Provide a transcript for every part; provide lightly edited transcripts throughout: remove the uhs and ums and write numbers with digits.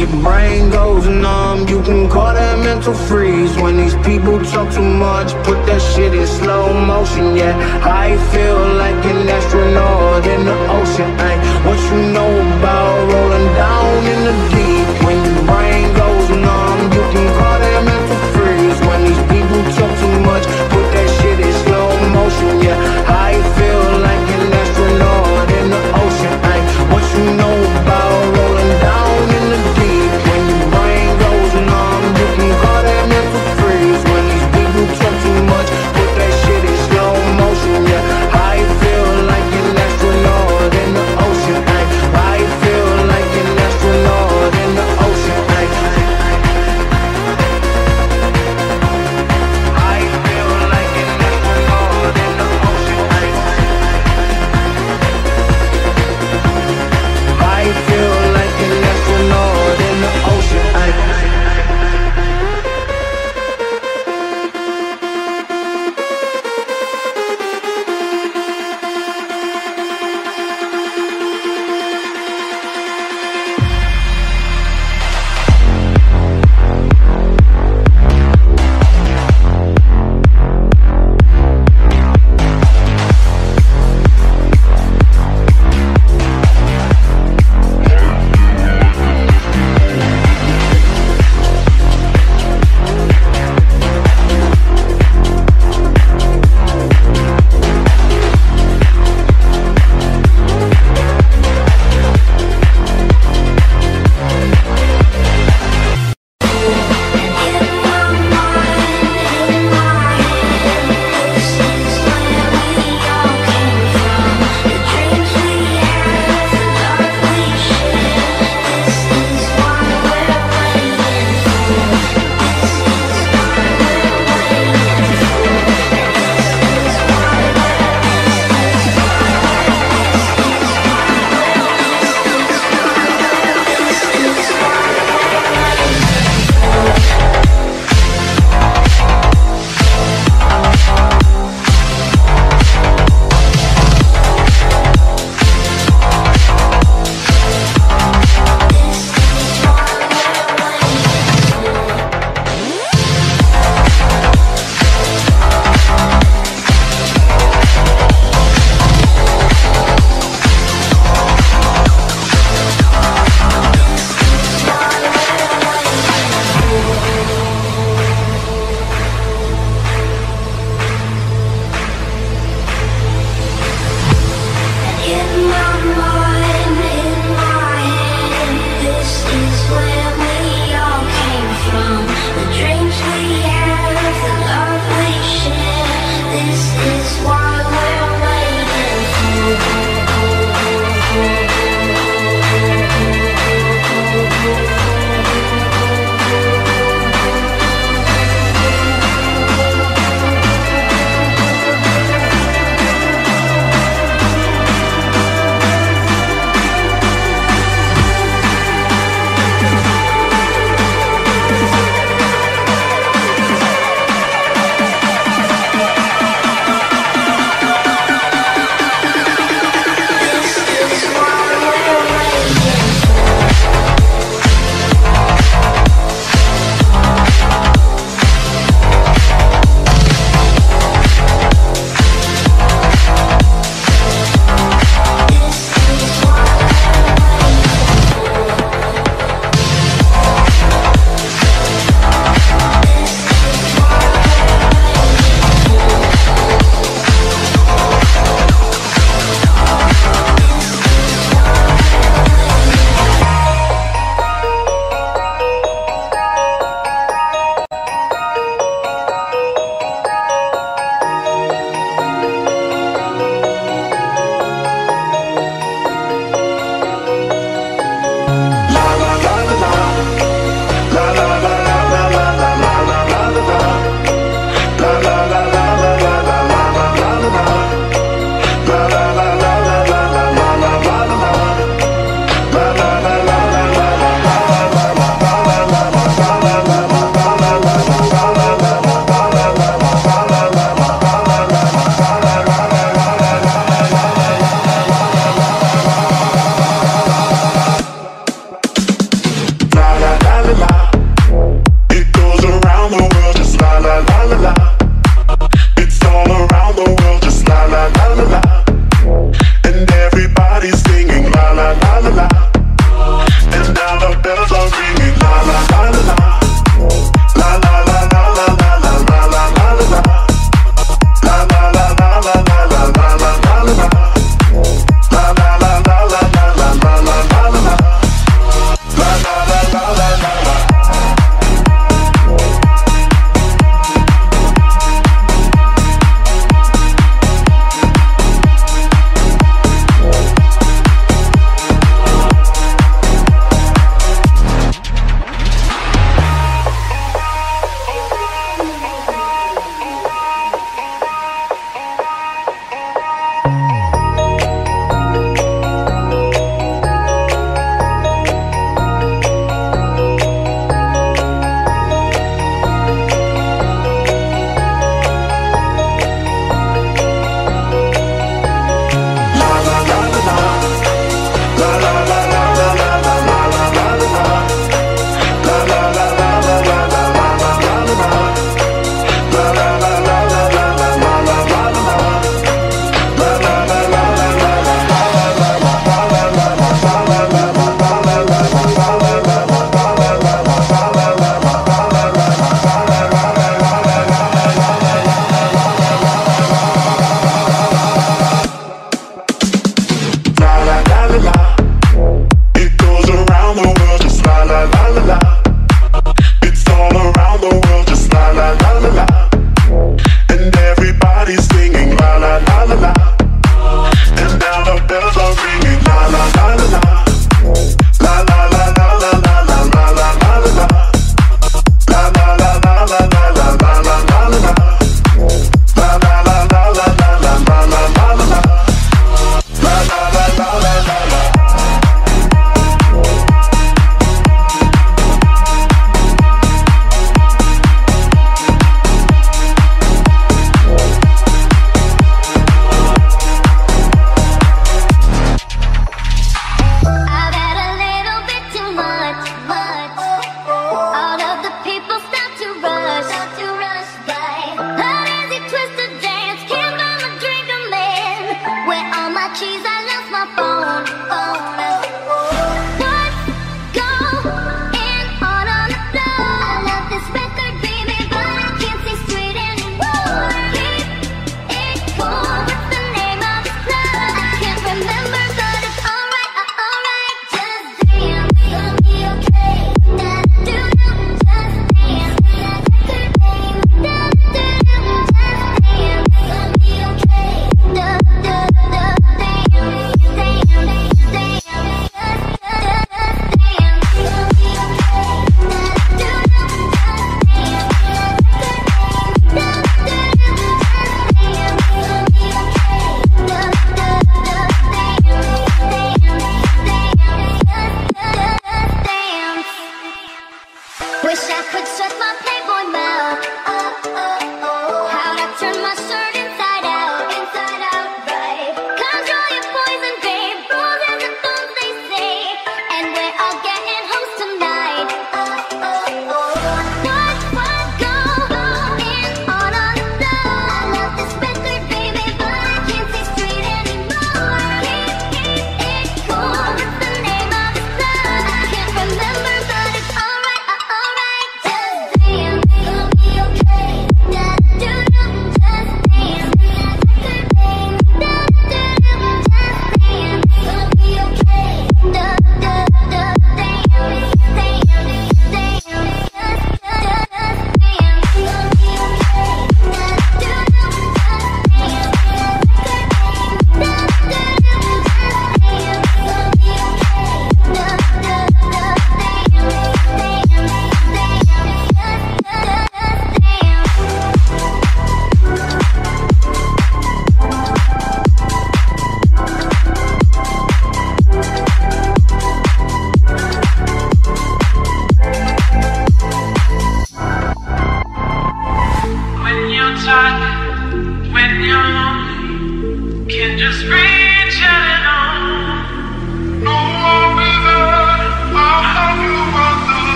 your brain goes numb. You can call that mental freeze. When these people talk too much, put that shit in slow motion, yeah. I feel like an astronaut in the ocean, ay. What you know about rolling down in the deep? When your brain goes numb, you can call that mental freeze. When these people talk too much, put that shit in slow motion, yeah. I feel like an astronaut in the ocean, ay. What you know about rolling down in the deep? When your brain goes numb, you can call that mental freeze. When these people talk too much, put that shit in slow motion, yeah. I feel like an astronaut in the ocean, ay. I feel like an astronaut in the ocean, ay.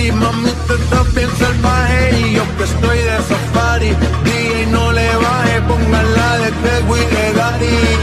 party. Mami, tú estás bien salvaje y yo que estoy de safari. DJ, no le baje, póngala de Tego y de Daddy.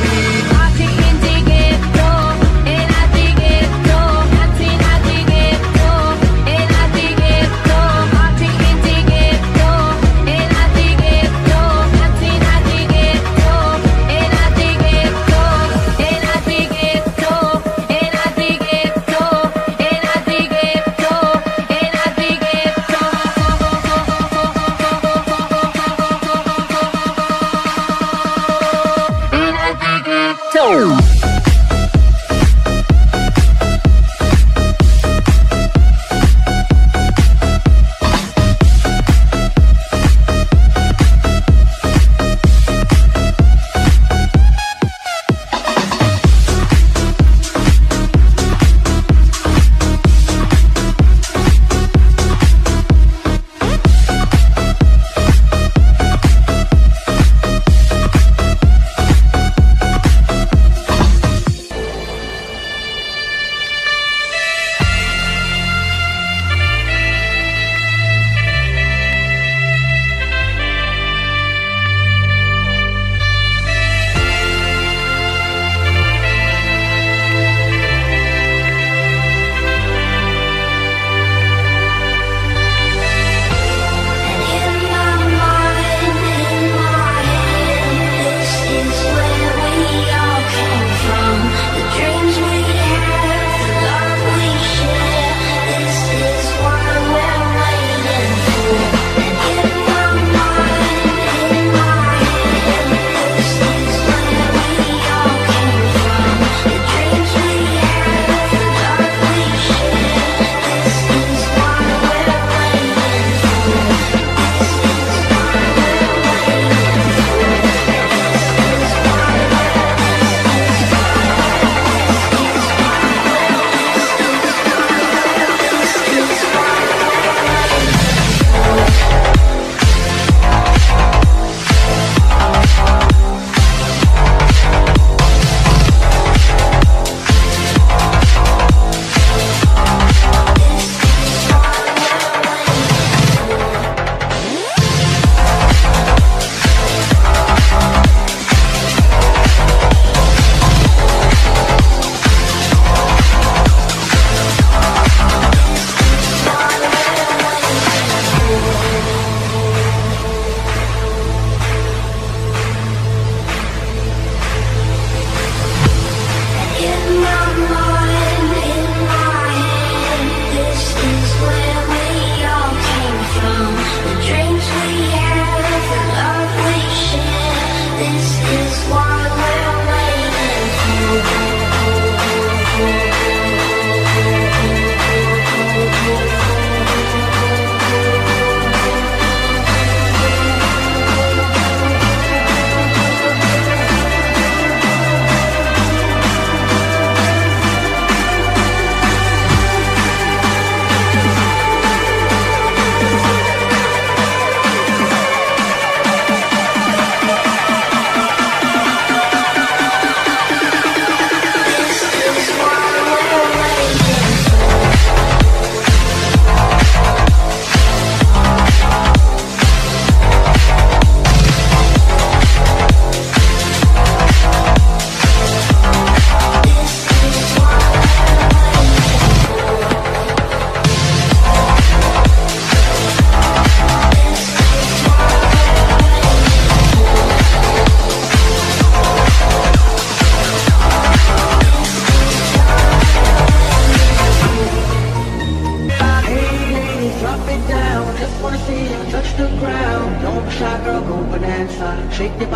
Hey girl, shake your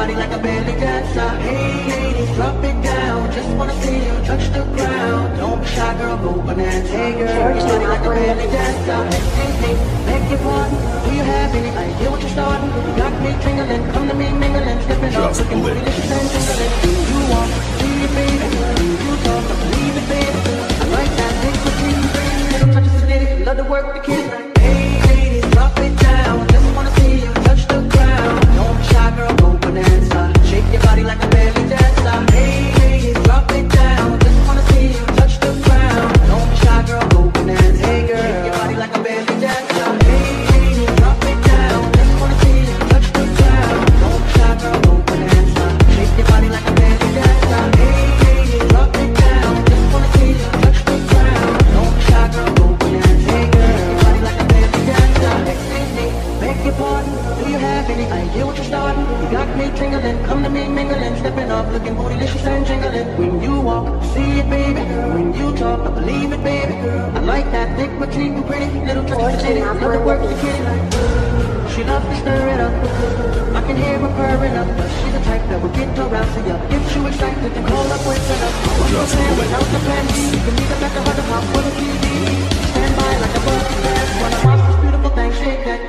body like a belly her work the kitty light. She loves to stir it up. I can hear her purring up. She's the type that will get around to you. If you excited, then call up with her. What's up without the plan B? You can leave it back to her to pop for the TV. Stand by like a bug pass. When I watch this beautiful thing shake that.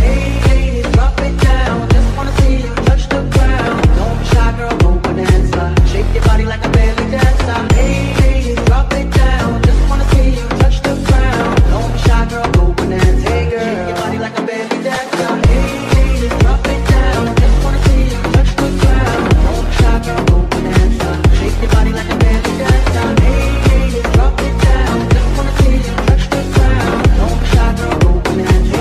Hey, ladies, drop it down. Just wanna see you touch the ground. Don't be shy, girl, go bonanza. Shake your body like a belly dancer. Hey, ladies, drop it down. Just wanna see you touch the ground. Don't be shy, girl, go bonanza. Hey, girl, shake your body like a belly dancer. Hey, ladies, drop it down. Just wanna see you touch the ground. Don't be shy, girl, go bonanza. Shake your body like a belly dancer. Hey, ladies, drop it down. Just wanna see you touch the ground. Don't be shy, girl, go bonanza.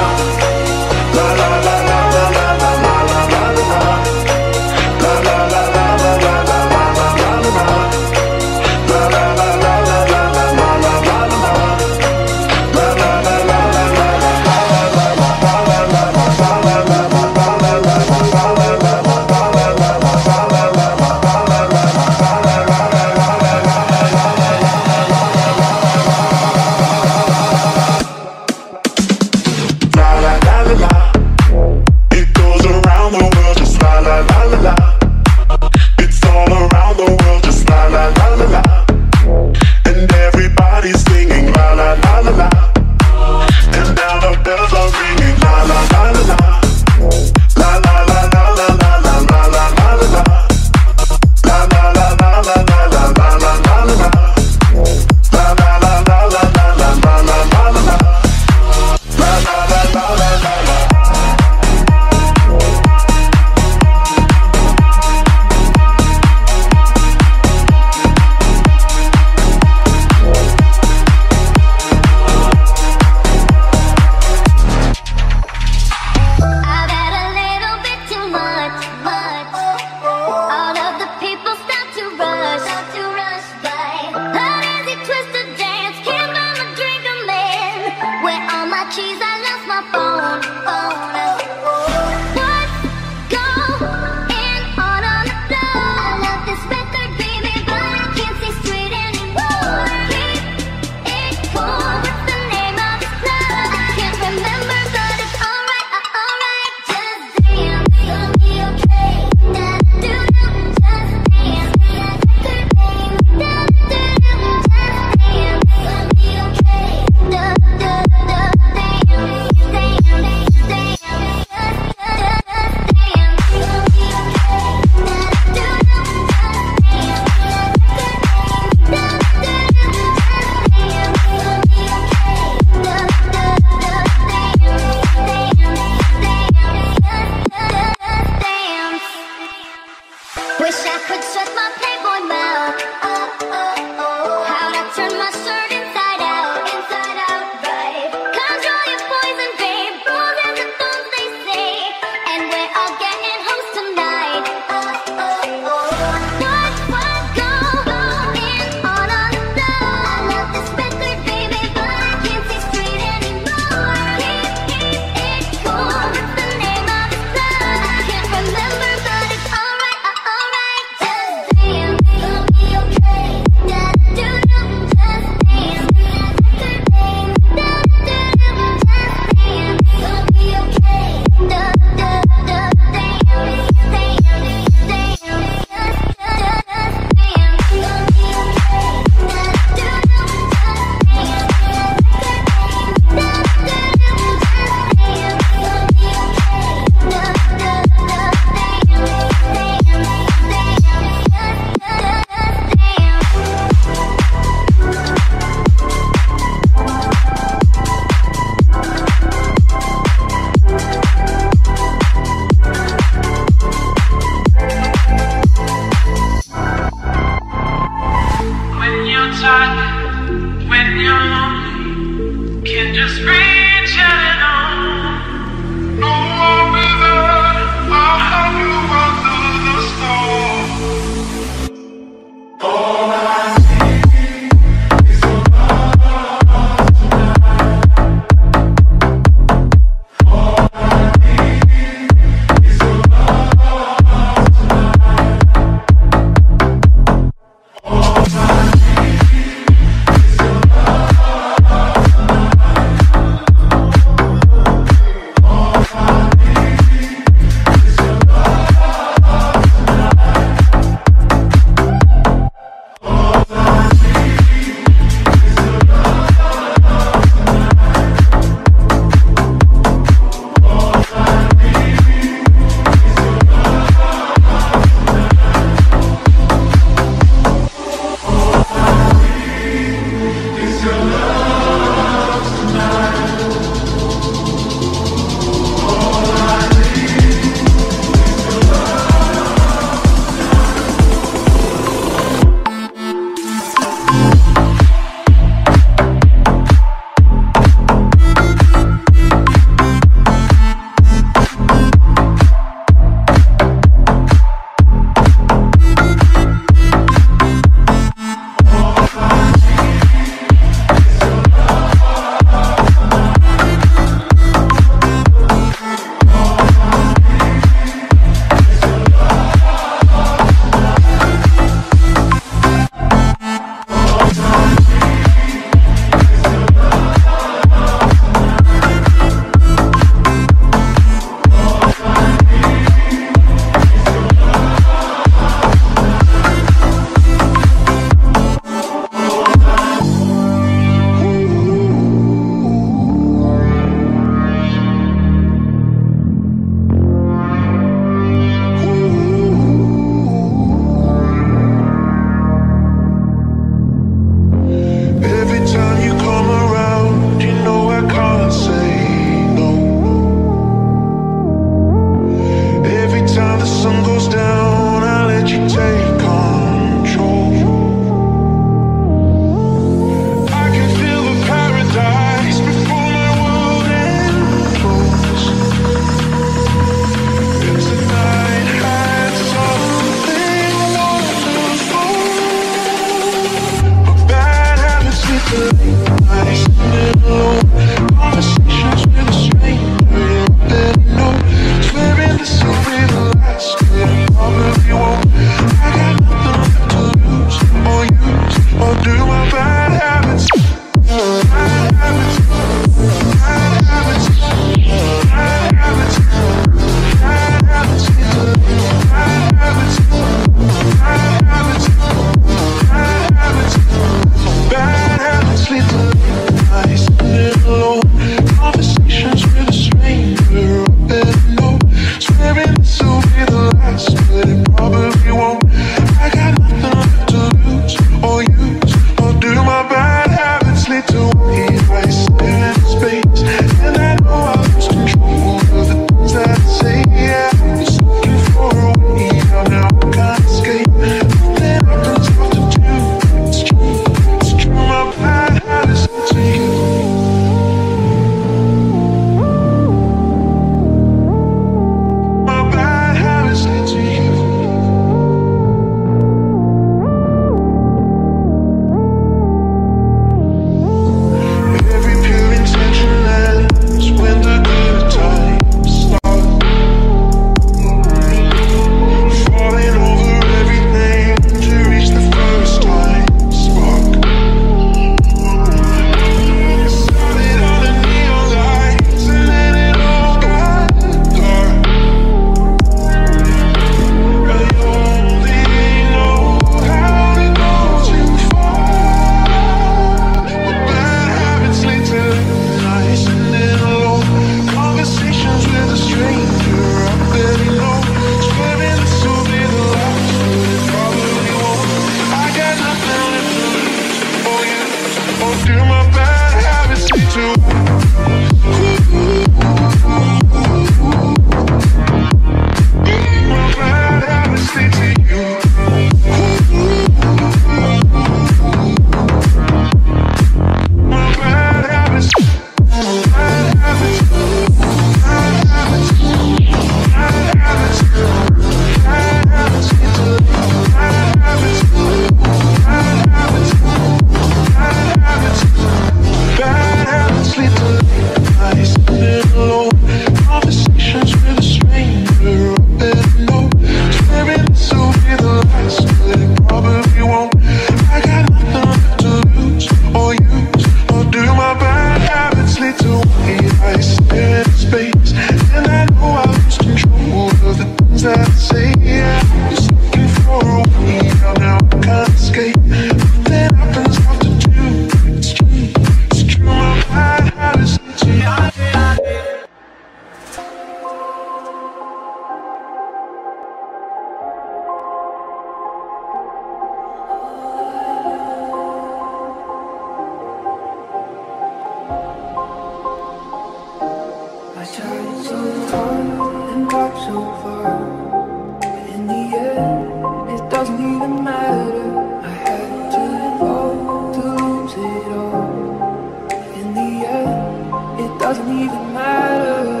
so far, but in the end, it doesn't even matter. I had to fall to lose it all. But in the end, it doesn't even matter.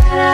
Thank you.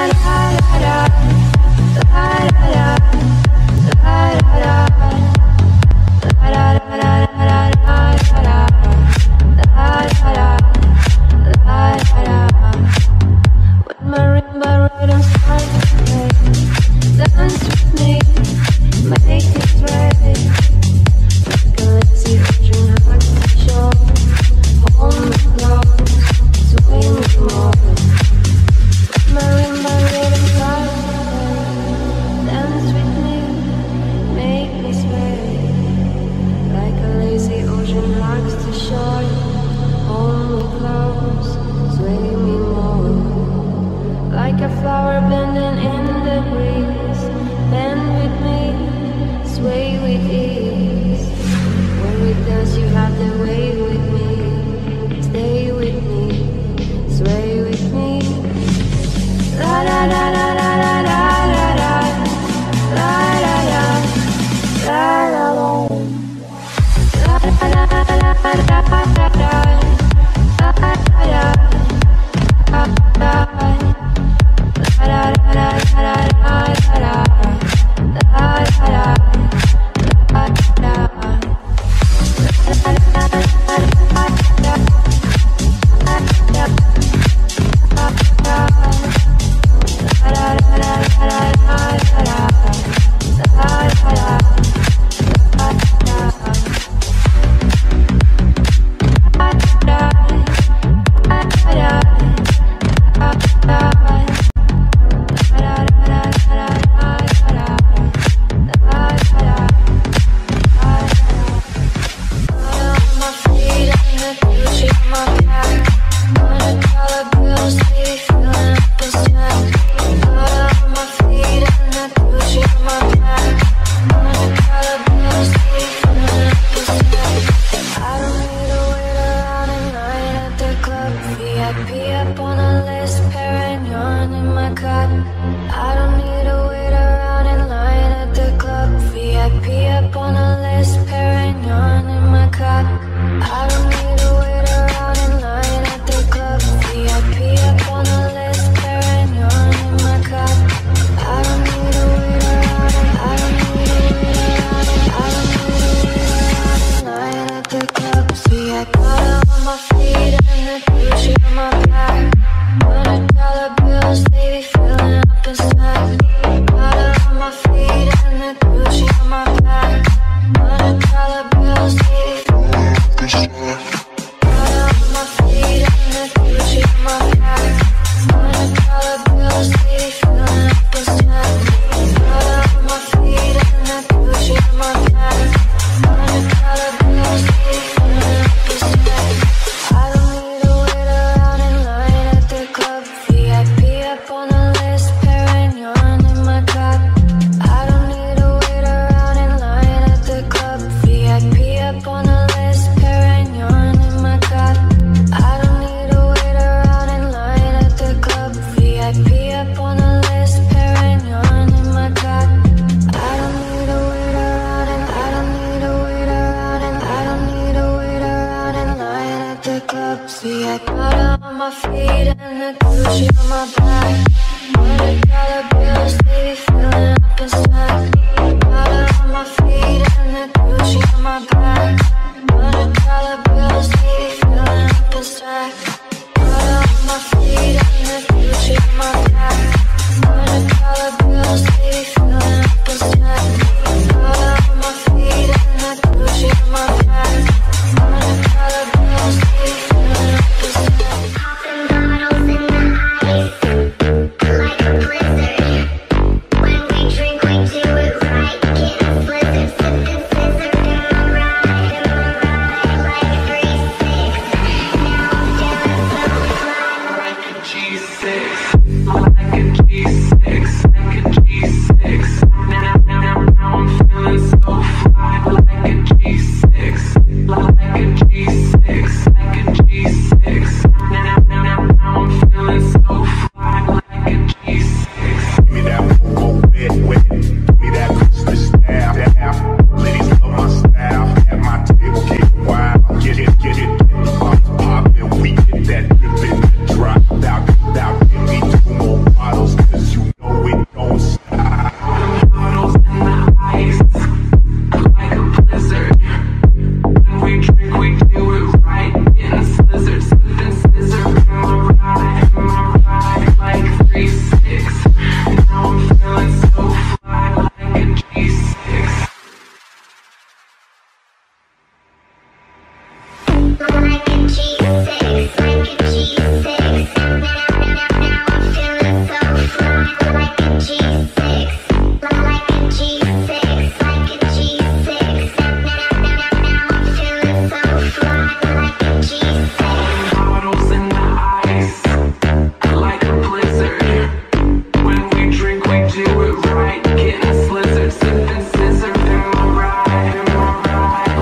do it right, getting slizzard, sipping scissor, doing alright,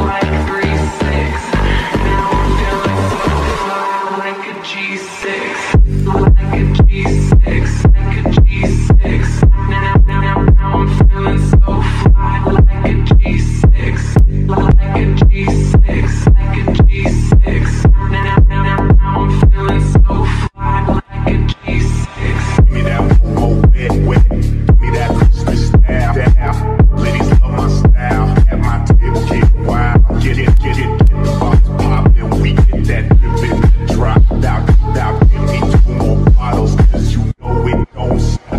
like 3-6. Now I'm feeling so fly, like a G6, like a G6, like a G6. Now I'm feeling so fly, like a G6, like a G6, like a G6. Now I'm feeling so fly, like a G6. Give me that go wet. Give me that Christmas style. Ladies love my style. At my table, get wild. Get it, get the box poppin'. We get that drippin', drop out. Give me 2 more bottles, 'cause you know it don't stop.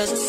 Just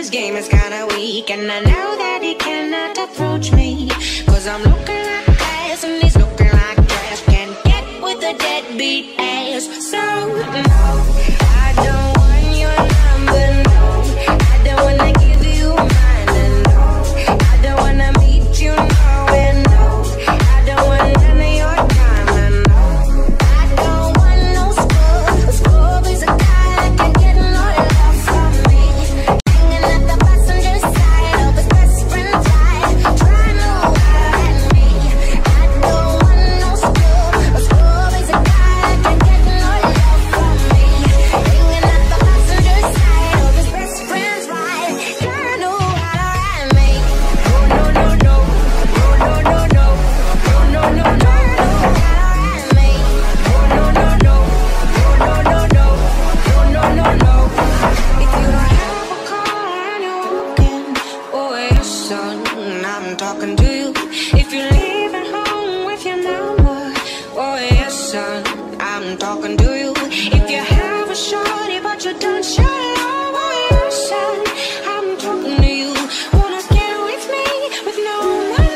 his game is kinda weak, and I know that he cannot approach me, 'cause I'm looking like ass and he's looking like trash. Can't get with a deadbeat ass. So no, I don't want your number, no. I don't wanna give you mine, and no, I don't wanna meet you nowhere, no. I don't want none of your time, and no, I don't want no scrub. A scrub is a guy that can get no love from me, hanging at the passenger side of his best friend's ride, trying to laugh at me. I don't want no scrub. A scrub is a guy that can get no love from me, hanging at the passenger side of his best friend's ride, trying to laugh at me. No, no, no, trying to laugh at me. No. If you don't have a car and you're walking away, son, I'm talking to you. If you're leaving home with your number, oh yes, son, I'm talking to you. If you have a shorty but you don't shut it off, oh yes, son, I'm talking to you. Wanna get with me with no money? Oh no, oh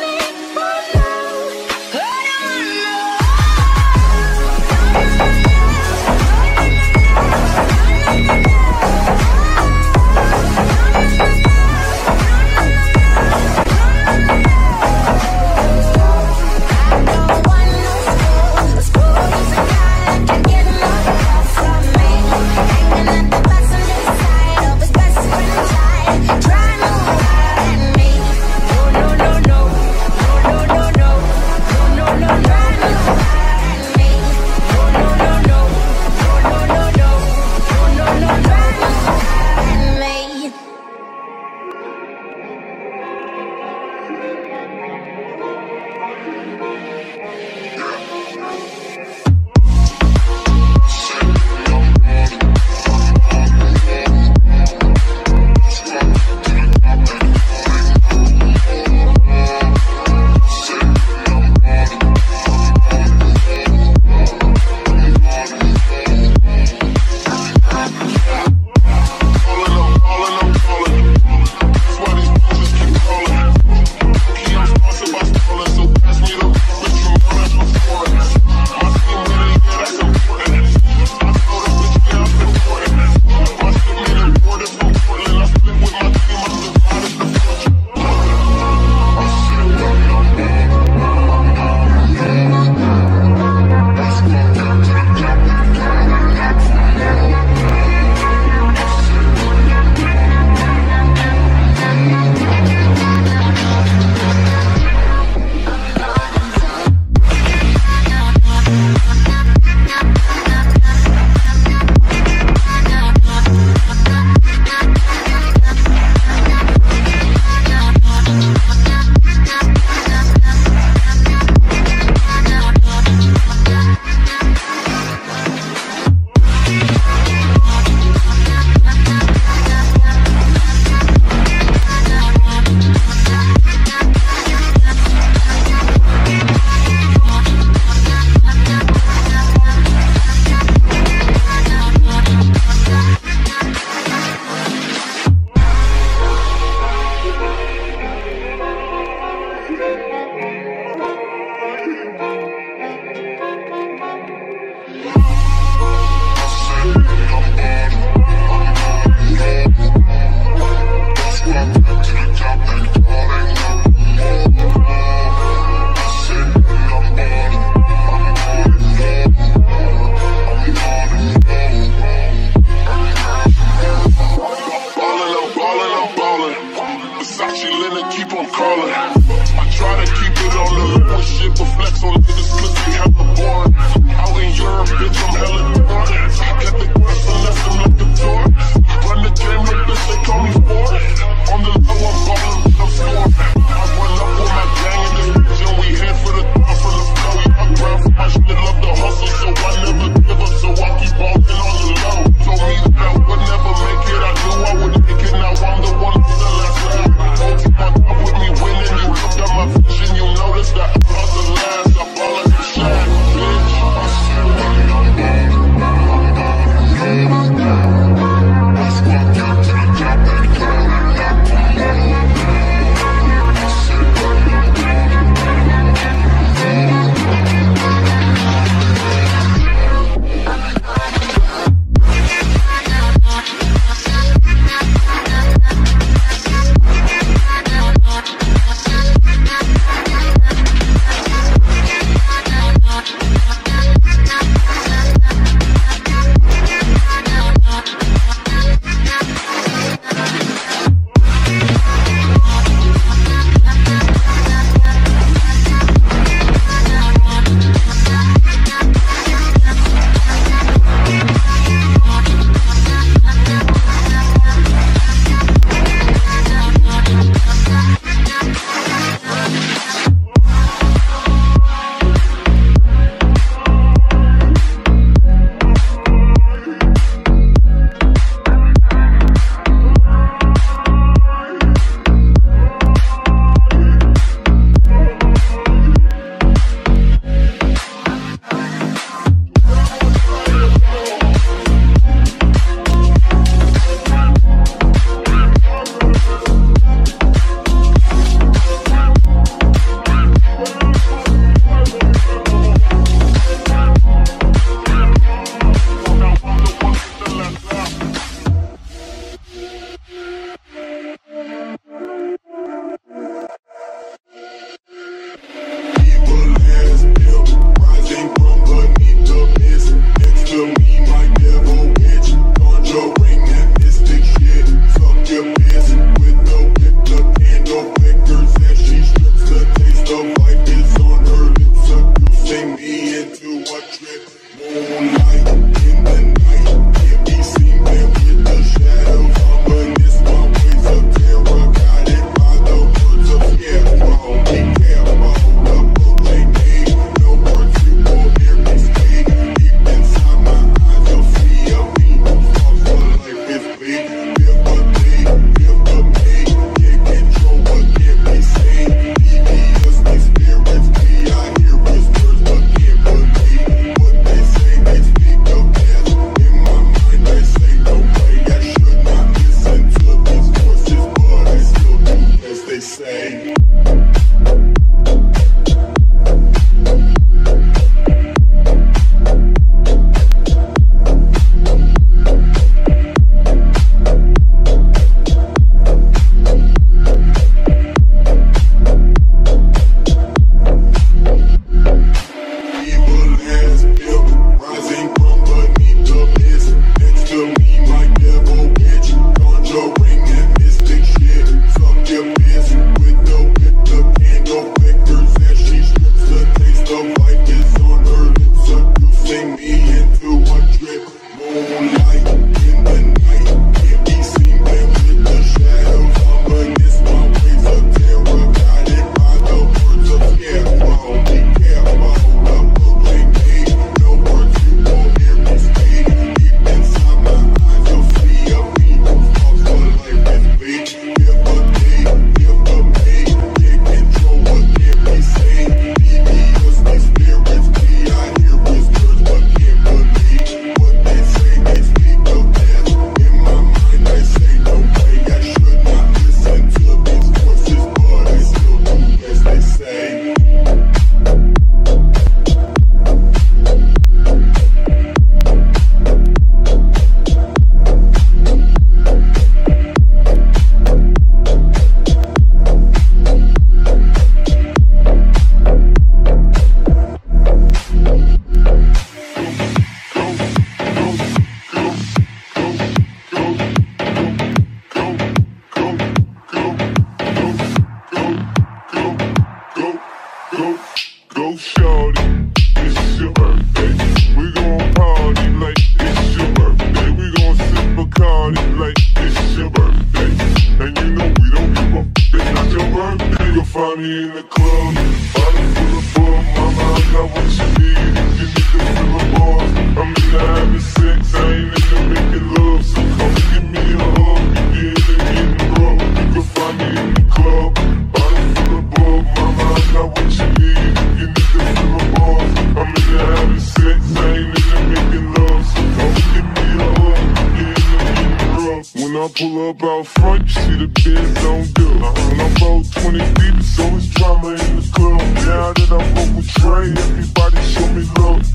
money in the club, body full of bug. Mama, I got what you need. If you need to fill a bar, I'm in the having sex, I ain't in the making love. So come give me a hug, if you're in the getting rough, you can find me in the club. Body full of bug, mama, I got what you need. If you need to fill a bar, I'm in the having sex, I ain't in the making love. So come give me a hug, if you're in the getting rough. When I pull up out front, you see the beds don't do. When I'm about 20 deep, it's always drama in the club. Now that I'm fucking with Trey, everybody show me love.